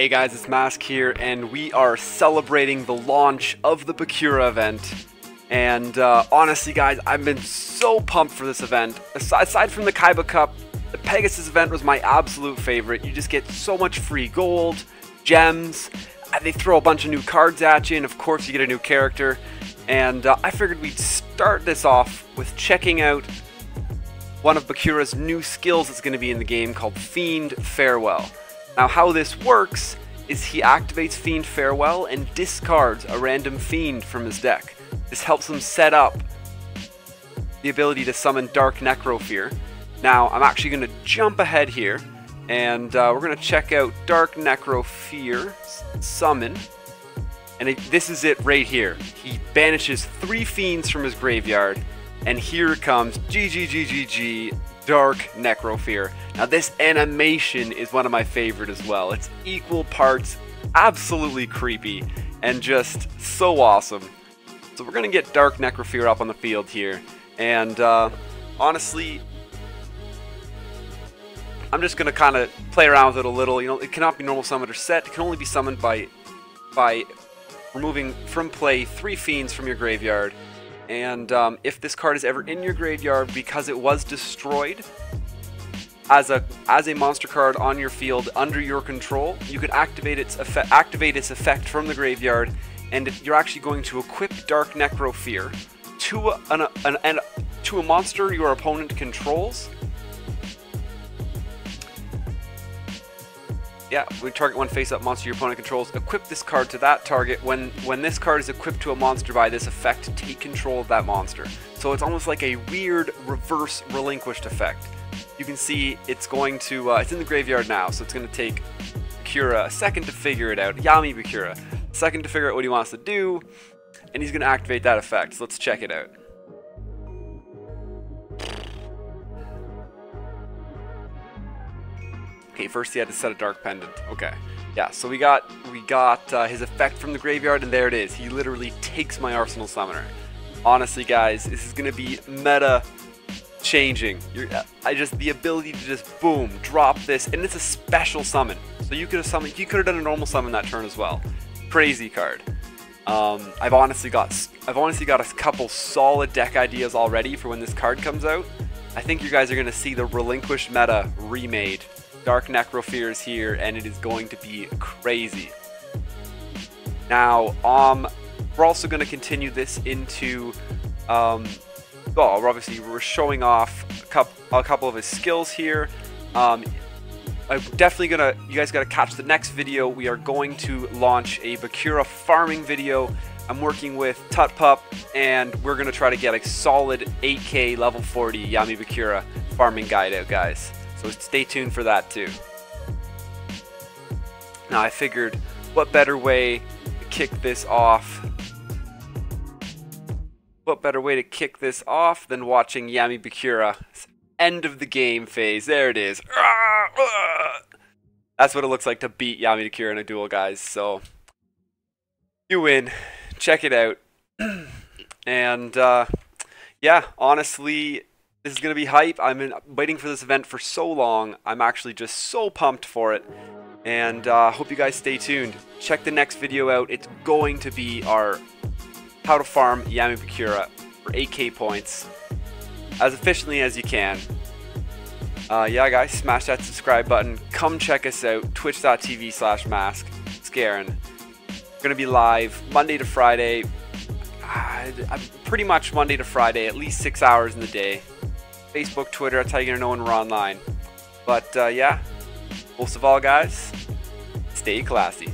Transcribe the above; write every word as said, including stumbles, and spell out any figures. Hey guys, it's Mask here, and we are celebrating the launch of the Bakura event. And uh, honestly guys, I've been so pumped for this event. As aside from the Kaiba Cup, the Pegasus event was my absolute favorite. You just get so much free gold, gems, and they throw a bunch of new cards at you, and of course you get a new character. And uh, I figured we'd start this off with checking out one of Bakura's new skills that's going to be in the game called Fiend Farewell. Now how this works is he activates Fiend Farewell and discards a random fiend from his deck. This helps him set up the ability to summon Dark Necrofear. Now I'm actually going to jump ahead here and uh, we're going to check out Dark Necrofear summon. And it, this is it right here. He banishes three fiends from his graveyard, and here comes G G G G G. Dark Necrofear. Now this animation is one of my favorite as well. It's equal parts absolutely creepy and just so awesome. So we're gonna get Dark Necrofear up on the field here, and uh, honestly I'm just gonna kind of play around with it a little. You know, it cannot be normal summoned or set. It can only be summoned by by removing from play three fiends from your graveyard. And um, if this card is ever in your graveyard, because it was destroyed as a as a monster card on your field under your control, you can activate its effect activate its effect from the graveyard, and you're actually going to equip Dark Necrofear to an, an, an to a monster your opponent controls. Yeah, we target one face-up monster your opponent controls. Equip this card to that target. When when this card is equipped to a monster by this effect, take control of that monster. So it's almost like a weird reverse relinquished effect. You can see it's going to, uh, it's in the graveyard now, so it's going to take Bakura a second to figure it out. Yami Bakura, a second to figure out what he wants to do, and he's going to activate that effect. So let's check it out. Okay, first he had to set a Dark Pendant. Okay, yeah, so we got we got uh, his effect from the graveyard, and there it is. He literally takes my Arsenal Summoner. Honestly guys, this is gonna be meta changing. You're, I just the ability to just boom drop this, and it's a special summon, so you could have summoned you could have done a normal summon that turn as well. Crazy card. um, I've honestly got I've honestly got a couple solid deck ideas already for when this card comes out. I think you guys are gonna see the relinquished meta remade. Dark Necrofear is here, and it is going to be crazy. Now, um, we're also going to continue this into, um, well, obviously we're showing off a couple, a couple of his skills here. Um, I'm definitely gonna, you guys gotta catch the next video. We are going to launch a Bakura farming video. I'm working with Tutpup, and we're gonna try to get a solid eight K level forty Yami Bakura farming guide out, guys. So stay tuned for that too. Now I figured, what better way to kick this off? What better way to kick this off than watching Yami Bakura's end of the game phase? There it is. That's what it looks like to beat Yami Bakura in a duel, guys. So you win. Check it out. And uh, yeah, honestly, this is going to be hype. I've been waiting for this event for so long. I'm actually just so pumped for it. And I uh, hope you guys stay tuned. Check the next video out. It's going to be our how to farm Yami Bakura for eight K points as efficiently as you can. Uh, yeah, guys, smash that subscribe button. Come check us out. Twitch dot T V slash masks scarin. We're going to be live Monday to Friday. I'm pretty much Monday to Friday, at least six hours in the day. Facebook, Twitter, that's how you're going to know when we're online. But, uh, yeah, most of all, guys, stay classy.